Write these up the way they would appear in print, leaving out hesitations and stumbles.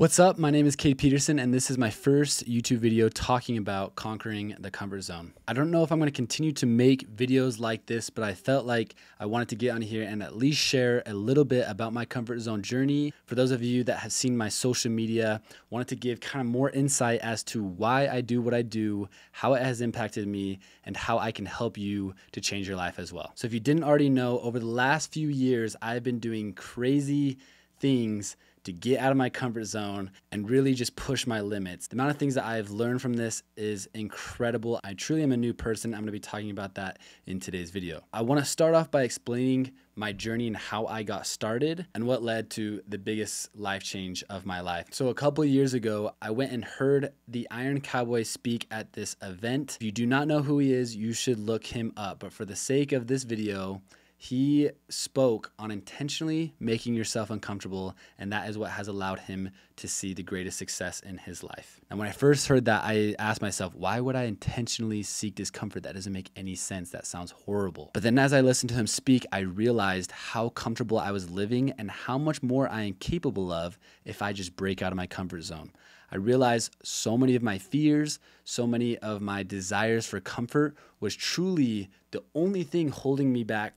What's up? My name is Kade Peterson, and this is my first YouTube video talking about conquering the comfort zone. I don't know if I'm going to continue to make videos like this, but I felt like I wanted to get on here and at least share a little bit about my comfort zone journey. For those of you that have seen my social media, I wanted to give kind of more insight as to why I do what I do, how it has impacted me, and how I can help you to change your life as well. So if you didn't already know, over the last few years, I've been doing crazy things to get out of my comfort zone and really just push my limits. The amount of things that I've learned from this is incredible. I truly am a new person. I'm gonna be talking about that in today's video. I wanna start off by explaining my journey and how I got started and what led to the biggest life change of my life. So a couple of years ago, I went and heard the Iron Cowboy speak at this event. If you do not know who he is, you should look him up. But for the sake of this video, he spoke on intentionally making yourself uncomfortable, and that is what has allowed him to see the greatest success in his life. And when I first heard that, I asked myself, why would I intentionally seek discomfort? That doesn't make any sense. That sounds horrible. But then as I listened to him speak, I realized how comfortable I was living and how much more I am capable of if I just break out of my comfort zone. I realized so many of my fears, so many of my desires for comfort was truly the only thing holding me back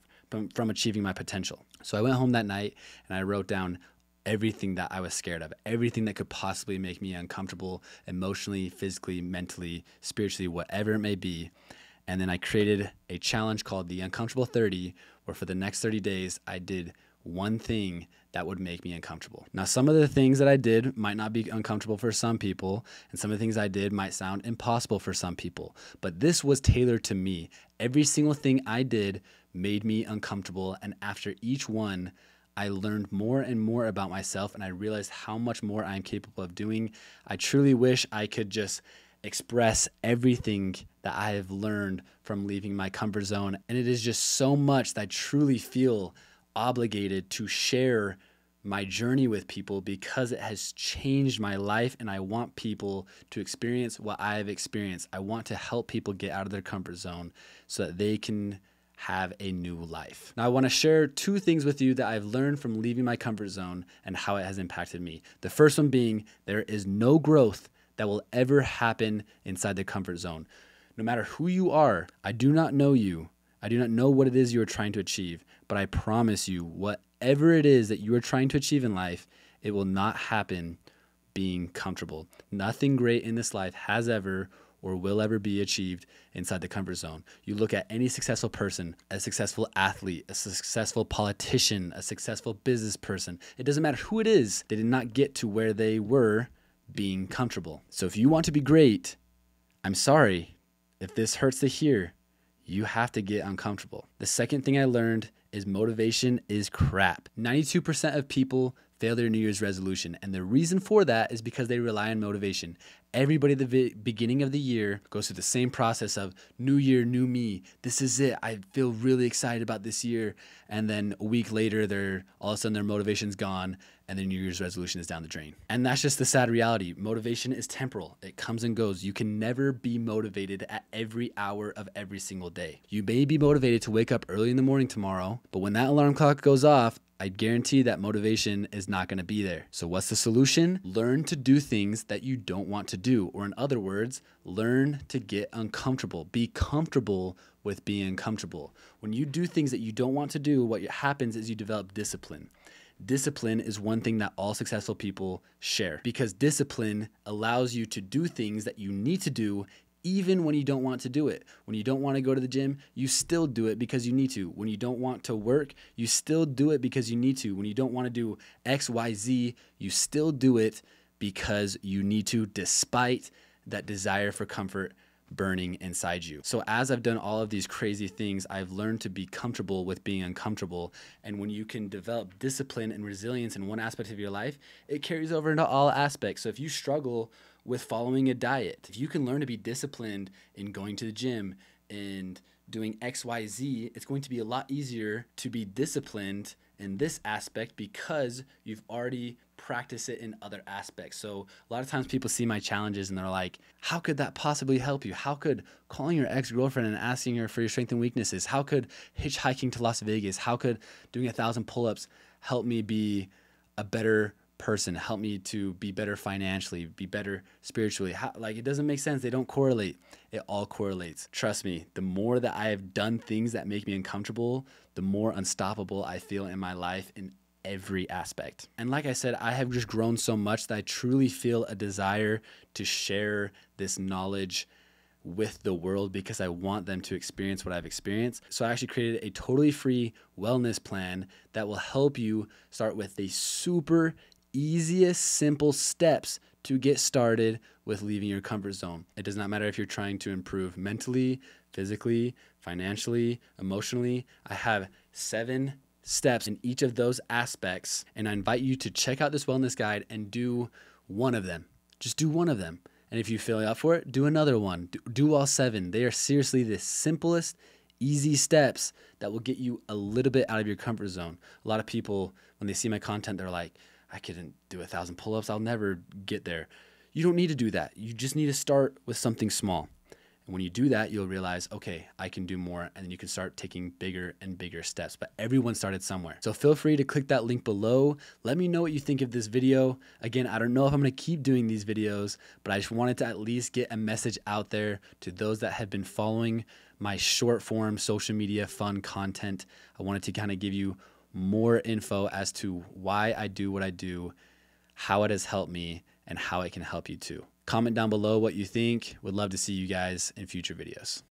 from achieving my potential. So I went home that night and I wrote down everything that I was scared of, everything that could possibly make me uncomfortable emotionally, physically, mentally, spiritually, whatever it may be. And then I created a challenge called the Uncomfortable 30, where for the next 30 days, I did one thing that would make me uncomfortable. Now, some of the things that I did might not be uncomfortable for some people, and some of the things I did might sound impossible for some people, but this was tailored to me. Every single thing I did made me uncomfortable, and after each one, I learned more and more about myself, and I realized how much more I'm capable of doing. I truly wish I could just express everything that I have learned from leaving my comfort zone, and it is just so much that I truly feel obligated to share my journey with people because it has changed my life, and I want people to experience what I've experienced. I want to help people get out of their comfort zone so that they can have a new life. Now, I want to share two things with you that I've learned from leaving my comfort zone and how it has impacted me. The first one being, there is no growth that will ever happen inside the comfort zone. No matter who you are, I do not know you. I do not know what it is you are trying to achieve, but I promise you, whatever it is that you are trying to achieve in life, it will not happen being comfortable. Nothing great in this life has ever or will ever be achieved inside the comfort zone. You look at any successful person, a successful athlete, a successful politician, a successful business person, it doesn't matter who it is, they did not get to where they were being comfortable. So if you want to be great, I'm sorry if this hurts to hear, you have to get uncomfortable. The second thing I learned is motivation is crap. 92% of people fail their New Year's resolution, and the reason for that is because they rely on motivation. Everybody at the beginning of the year goes through the same process of new year, new me. This is it. I feel really excited about this year. And then a week later, all of a sudden their motivation's gone and their New Year's resolution is down the drain. And that's just the sad reality. Motivation is temporal. It comes and goes. You can never be motivated at every hour of every single day. You may be motivated to wake up early in the morning tomorrow, but when that alarm clock goes off, I guarantee that motivation is not going to be there. So what's the solution? Learn to do things that you don't want to do, or in other words, learn to get uncomfortable. Be comfortable with being comfortable. When you do things that you don't want to do, what happens is you develop discipline. Discipline is one thing that all successful people share, because discipline allows you to do things that you need to do even when you don't want to do it. When you don't want to go to the gym, you still do it because you need to. When you don't want to work, you still do it because you need to. When you don't want to do X, Y, Z, you still do it because you need to, despite that desire for comfort burning inside you. So as I've done all of these crazy things, I've learned to be comfortable with being uncomfortable. And when you can develop discipline and resilience in one aspect of your life, it carries over into all aspects. So if you struggle with following a diet, if you can learn to be disciplined in going to the gym and doing X, Y, Z, it's going to be a lot easier to be disciplined in this aspect because you've already practiced it in other aspects. So a lot of times people see my challenges and they're like, how could that possibly help you? How could calling your ex-girlfriend and asking her for your strengths and weaknesses? How could hitchhiking to Las Vegas? How could doing 1,000 pull-ups help me be a better person, help me to be better financially, be better spiritually. How, like, it doesn't make sense. They don't correlate. It all correlates. Trust me, the more that I have done things that make me uncomfortable, the more unstoppable I feel in my life in every aspect. And like I said, I have just grown so much that I truly feel a desire to share this knowledge with the world, because I want them to experience what I've experienced. So I actually created a totally free wellness plan that will help you start with the super easiest, simple steps to get started with leaving your comfort zone. It does not matter if you're trying to improve mentally, physically, financially, emotionally. I have 7 steps in each of those aspects, and I invite you to check out this wellness guide and do one of them. Just do one of them. And if you feel up for it, do another one. Do all 7. They are seriously the simplest, easy steps that will get you a little bit out of your comfort zone. A lot of people, when they see my content, they're like, I couldn't do 1,000 pull-ups. I'll never get there. You don't need to do that. You just need to start with something small. And when you do that, you'll realize, okay, I can do more. And then you can start taking bigger and bigger steps. But everyone started somewhere. So feel free to click that link below. Let me know what you think of this video. Again, I don't know if I'm going to keep doing these videos, but I just wanted to at least get a message out there to those that have been following my short form social media fun content. I wanted to kind of give you more info as to why I do what I do, how it has helped me, and how it can help you too. Comment down below what you think. Would love to see you guys in future videos.